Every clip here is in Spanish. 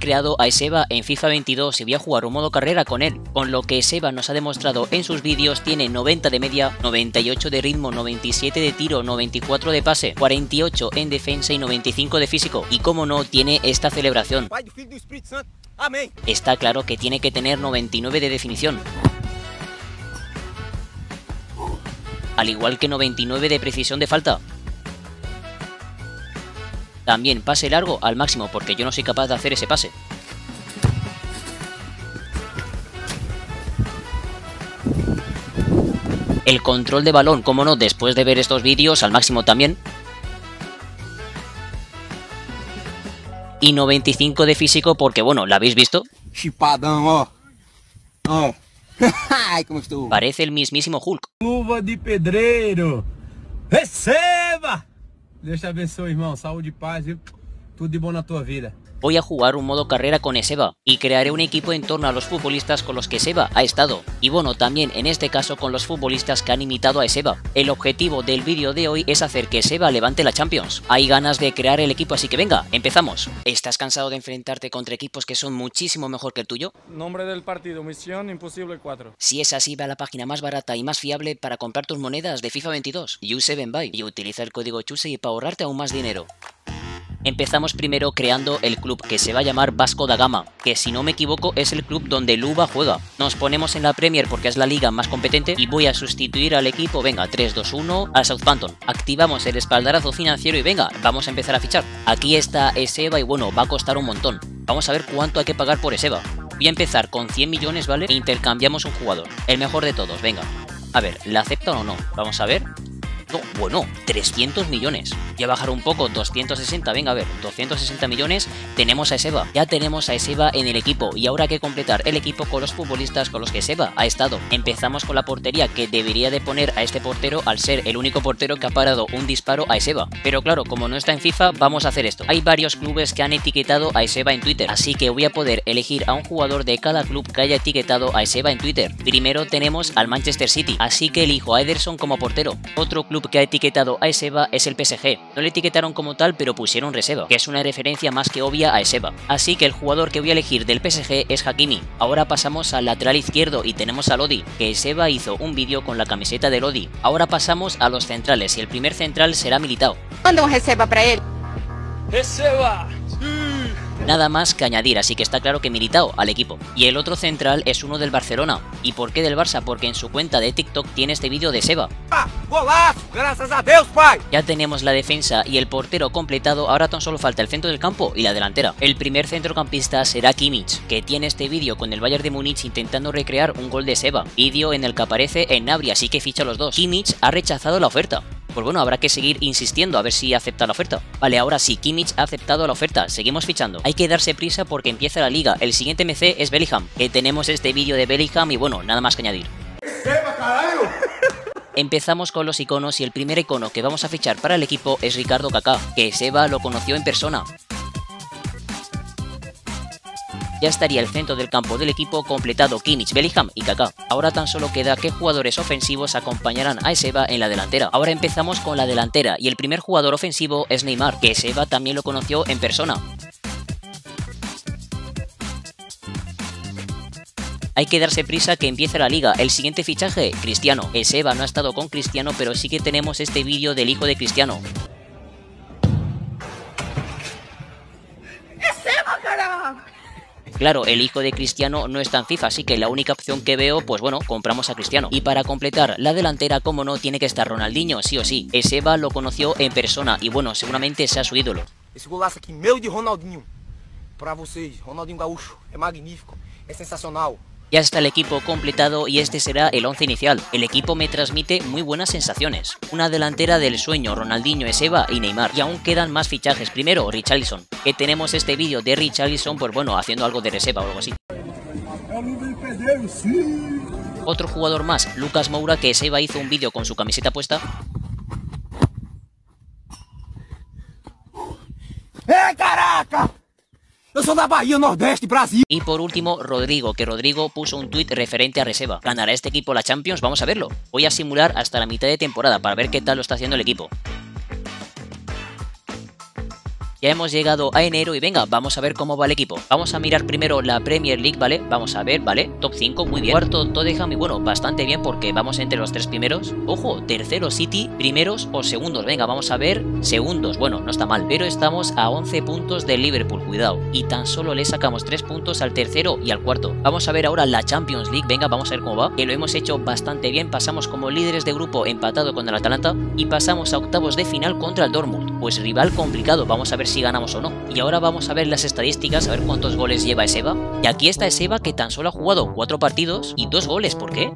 creado a Ezeba en FIFA 22 y voy a jugar un modo carrera con él, con lo que Ezeba nos ha demostrado en sus vídeos tiene 90 de media, 98 de ritmo, 97 de tiro, 94 de pase, 48 en defensa y 95 de físico, y como no tiene esta celebración. Está claro que tiene que tener 99 de definición, al igual que 99 de precisión de falta. También pase largo al máximo, porque yo no soy capaz de hacer ese pase. El control de balón, como no, después de ver estos vídeos, al máximo también. Y 95 de físico, porque bueno, ¿la habéis visto? Chipadón, oh. ¿Cómo estuvo? Parece el mismísimo Hulk. Luva de Pedreiro. ¡Receba! Dios te abençoe, hermano. Salud y paz. Todo de bueno en tu vida. Voy a jugar un modo carrera con Ezeba y crearé un equipo en torno a los futbolistas con los que Ezeba ha estado. Y bueno, también en este caso con los futbolistas que han imitado a Ezeba. El objetivo del vídeo de hoy es hacer que Ezeba levante la Champions. Hay ganas de crear el equipo, así que venga, empezamos. ¿Estás cansado de enfrentarte contra equipos que son muchísimo mejor que el tuyo? Nombre del partido, misión imposible 4. Si es así, ve a la página más barata y más fiable para comprar tus monedas de FIFA 22, U7buy, y utiliza el código CHUSEY para ahorrarte aún más dinero. Empezamos primero creando el club, que se va a llamar Vasco da Gama, que si no me equivoco es el club donde Luba juega. Nos ponemos en la Premier porque es la liga más competente y voy a sustituir al equipo, venga, 3-2-1, a Southampton. Activamos el espaldarazo financiero y venga, vamos a empezar a fichar. Aquí está Ezeba y bueno, va a costar un montón. Vamos a ver cuánto hay que pagar por Ezeba. Voy a empezar con 100 millones, ¿vale? E intercambiamos un jugador, el mejor de todos, venga. A ver, ¿la aceptan o no? Vamos a ver... No, bueno, 300 millones. Voy a bajar un poco, 260, venga, a ver, 260 millones, tenemos a Ezeba. Ya tenemos a Ezeba en el equipo y ahora hay que completar el equipo con los futbolistas con los que Ezeba ha estado. Empezamos con la portería, que debería de poner a este portero al ser el único portero que ha parado un disparo a Ezeba. Pero claro, como no está en FIFA, vamos a hacer esto. Hay varios clubes que han etiquetado a Ezeba en Twitter, así que voy a poder elegir a un jugador de cada club que haya etiquetado a Ezeba en Twitter. Primero tenemos al Manchester City, así que elijo a Ederson como portero. Otro club que ha etiquetado a Ezeba es el PSG. No le etiquetaron como tal, pero pusieron reserva, que es una referencia más que obvia a Ezeba. Así que el jugador que voy a elegir del PSG es Hakimi. Ahora pasamos al lateral izquierdo y tenemos a Lodi, que Ezeba hizo un vídeo con la camiseta de Lodi. Ahora pasamos a los centrales y el primer central será Militao. Manda un Ezeba para él. ¡Ezeba! Nada más que añadir, así que está claro que Militao al equipo. Y el otro central es uno del Barcelona. ¿Y por qué del Barça? Porque en su cuenta de TikTok tiene este vídeo de Ezeba. ¡Golazo! ¡Gracias a Dios, pai! Ya tenemos la defensa y el portero completado, ahora tan solo falta el centro del campo y la delantera. El primer centrocampista será Kimmich, que tiene este vídeo con el Bayern de Múnich intentando recrear un gol de Ezeba. Vídeo en el que aparece en Nabri, así que ficha a los dos. Kimmich ha rechazado la oferta. Pues bueno, habrá que seguir insistiendo a ver si acepta la oferta. Vale, ahora sí, Kimmich ha aceptado la oferta, seguimos fichando. Hay que darse prisa porque empieza la liga. El siguiente MC es Bellingham, que tenemos este vídeo de Bellingham y bueno, nada más que añadir. Empezamos con los iconos y el primer icono que vamos a fichar para el equipo es Ricardo Kaká, que Ezeba lo conoció en persona. Ya estaría el centro del campo del equipo completado, Kimmich, Bellingham y Kaká. Ahora tan solo queda qué jugadores ofensivos acompañarán a Ezeba en la delantera. Ahora empezamos con la delantera y el primer jugador ofensivo es Neymar, que Ezeba también lo conoció en persona. Hay que darse prisa que empiece la liga. El siguiente fichaje, Cristiano. Ezeba no ha estado con Cristiano, pero sí que tenemos este vídeo del hijo de Cristiano. Claro, el hijo de Cristiano no está en FIFA, así que la única opción que veo, pues bueno, compramos a Cristiano. Y para completar la delantera, como no, tiene que estar Ronaldinho, sí o sí. Ezeba lo conoció en persona y bueno, seguramente sea su ídolo. Ese golazo aquí, meu de Ronaldinho. Para vocês, Ronaldinho Gaúcho, es magnífico, es sensacional. Ya está el equipo completado y este será el 11 inicial. El equipo me transmite muy buenas sensaciones. Una delantera del sueño, Ronaldinho, Ezeba y Neymar. Y aún quedan más fichajes. Primero, Richarlison, que tenemos este vídeo de Richarlison, pues bueno, haciendo algo de reserva o algo así. Otro jugador más, Lucas Moura, que Ezeba hizo un vídeo con su camiseta puesta. ¡Eh, caraca! Yo soy de Bahía, Nordeste, Brasil. Y por último, Rodrigo, que Rodrigo puso un tuit referente a Ezeba. ¿Ganará este equipo la Champions? Vamos a verlo. Voy a simular hasta la mitad de temporada para ver qué tal lo está haciendo el equipo. Ya hemos llegado a enero y venga, vamos a ver cómo va el equipo. Vamos a mirar primero la Premier League, ¿vale? Vamos a ver, ¿vale? Top 5, muy bien. Cuarto, Tottenham, y bueno, bastante bien porque vamos entre los tres primeros. Ojo, tercero City, primeros o segundos. Venga, vamos a ver, segundos. Bueno, no está mal, pero estamos a 11 puntos de Liverpool, cuidado. Y tan solo le sacamos 3 puntos al tercero y al cuarto. Vamos a ver ahora la Champions League, venga, vamos a ver cómo va. Que lo hemos hecho bastante bien, pasamos como líderes de grupo empatado con el Atalanta y pasamos a octavos de final contra el Dortmund. Pues rival complicado, vamos a ver si ganamos o no. Y ahora vamos a ver las estadísticas, a ver cuántos goles lleva Eseba. Y aquí está Eseba, que tan solo ha jugado 4 partidos y 2 goles, ¿por qué?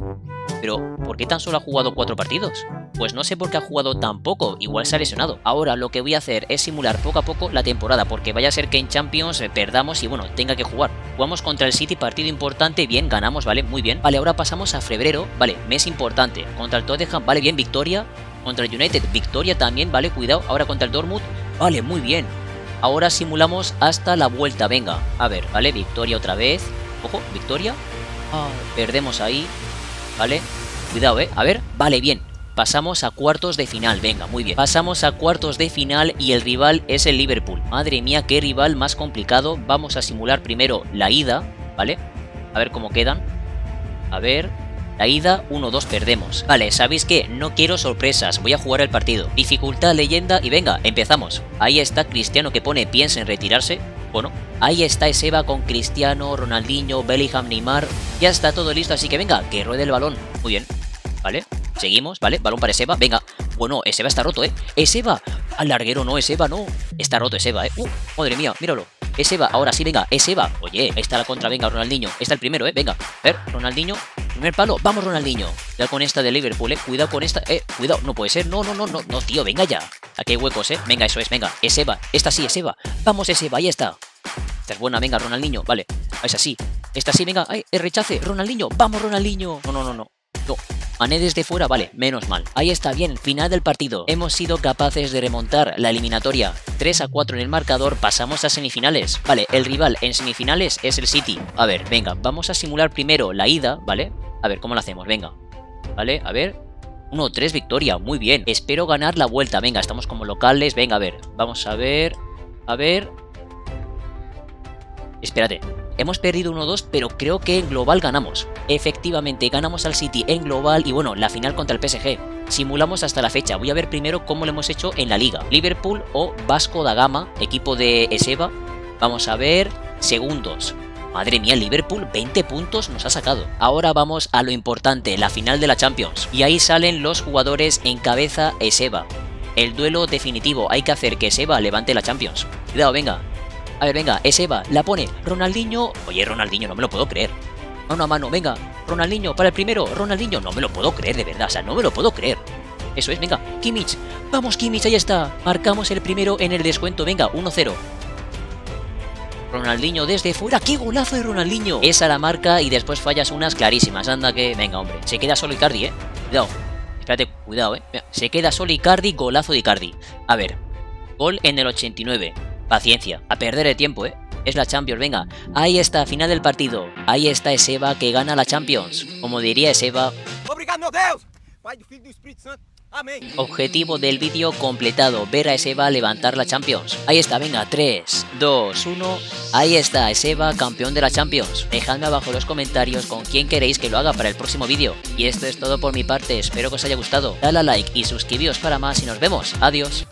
Pero, ¿por qué tan solo ha jugado 4 partidos? Pues no sé por qué ha jugado tan poco, igual se ha lesionado. Ahora lo que voy a hacer es simular poco a poco la temporada, porque vaya a ser que en Champions perdamos y bueno, tenga que jugar. Jugamos contra el City, partido importante, bien, ganamos, vale, muy bien. Vale, ahora pasamos a febrero, vale, mes importante. Contra el Tottenham, vale, bien, victoria. Contra el United, victoria también, vale, cuidado. Ahora contra el Dortmund, vale, muy bien. Ahora simulamos hasta la vuelta, venga, a ver, vale, victoria otra vez. Ojo, victoria. Ah, perdemos ahí, vale, cuidado, a ver, vale, bien. Pasamos a cuartos de final, venga, muy bien. Pasamos a cuartos de final y el rival es el Liverpool. Madre mía, qué rival más complicado. Vamos a simular primero la ida, ¿vale? A ver cómo quedan. A ver, la ida 1-2 perdemos. Vale, ¿sabéis qué? No quiero sorpresas, voy a jugar el partido. Dificultad leyenda y venga, empezamos. Ahí está Cristiano que pone piensa en retirarse. Bueno, ahí está Eseba con Cristiano, Ronaldinho, Bellingham, Neymar. Ya está todo listo, así que venga, que ruede el balón. Muy bien, ¿vale? Seguimos, ¿vale? Balón para Eseba, venga. Bueno, Eseba está roto, ¿eh? Eseba, al larguero no, Eseba no. Está roto Eseba, ¿eh? Madre mía, míralo. Eseba, ahora sí, venga, Eseba. Oye, ahí está la contra, venga, Ronaldinho. Está el primero, ¿eh? Venga, a ver, Ronaldinho. Primer palo, vamos Ronaldinho. Ya con esta de Liverpool, ¿eh? Cuidado con esta, ¿eh? Cuidado, no puede ser, no, tío, venga ya. Aquí hay huecos, ¿eh? Venga, eso es, venga, Eseba. Esta sí, Eseba. Vamos, Eseba, ahí está. Esta es buena, venga, Ronaldinho, vale. Es así. Esta sí, venga, ay, el rechace, Ronaldinho. Vamos, Ronaldinho. No. Mané desde fuera, vale, menos mal. Ahí está, bien, final del partido. Hemos sido capaces de remontar la eliminatoria. 3-4 en el marcador, pasamos a semifinales. Vale, el rival en semifinales es el City. A ver, venga, vamos a simular primero la ida, ¿vale? A ver, ¿cómo lo hacemos? Venga. Vale, a ver. 1-3, victoria, muy bien. Espero ganar la vuelta, venga, estamos como locales. Venga, a ver, vamos a ver. A ver. Espérate. Hemos perdido 1-2, pero creo que en global ganamos. Efectivamente, ganamos al City en global y bueno, la final contra el PSG. Simulamos hasta la fecha. Voy a ver primero cómo lo hemos hecho en la liga. Liverpool o Vasco da Gama, equipo de Eseba. Vamos a ver, segundos. Madre mía, Liverpool, 20 puntos nos ha sacado. Ahora vamos a lo importante, la final de la Champions. Y ahí salen los jugadores en cabeza Eseba. El duelo definitivo, hay que hacer que Eseba levante la Champions. Cuidado, venga. A ver, venga, Eseba, la pone, Ronaldinho. Oye, Ronaldinho, no me lo puedo creer. Mano a mano, venga, Ronaldinho para el primero. Ronaldinho, no me lo puedo creer, de verdad, o sea, no me lo puedo creer. Eso es, venga, Kimmich. Vamos, Kimmich, ahí está. Marcamos el primero en el descuento, venga, 1-0. Ronaldinho desde fuera, qué golazo de Ronaldinho. Esa la marca y después fallas unas clarísimas. Anda que, venga, hombre, se queda solo Icardi, cuidado, espérate, cuidado, se queda solo Icardi, golazo de Icardi. A ver, gol en el 89. Paciencia, a perder el tiempo, ¿eh? Es la Champions, venga. Ahí está, final del partido. Ahí está Eseba que gana la Champions. Como diría Eseba... Objetivo del vídeo completado, ver a Eseba levantar la Champions. Ahí está, venga, 3, 2, 1. Ahí está, Eseba, campeón de la Champions. Dejadme abajo en los comentarios con quién queréis que lo haga para el próximo vídeo. Y esto es todo por mi parte, espero que os haya gustado. Dale a like y suscribíos para más y nos vemos. Adiós.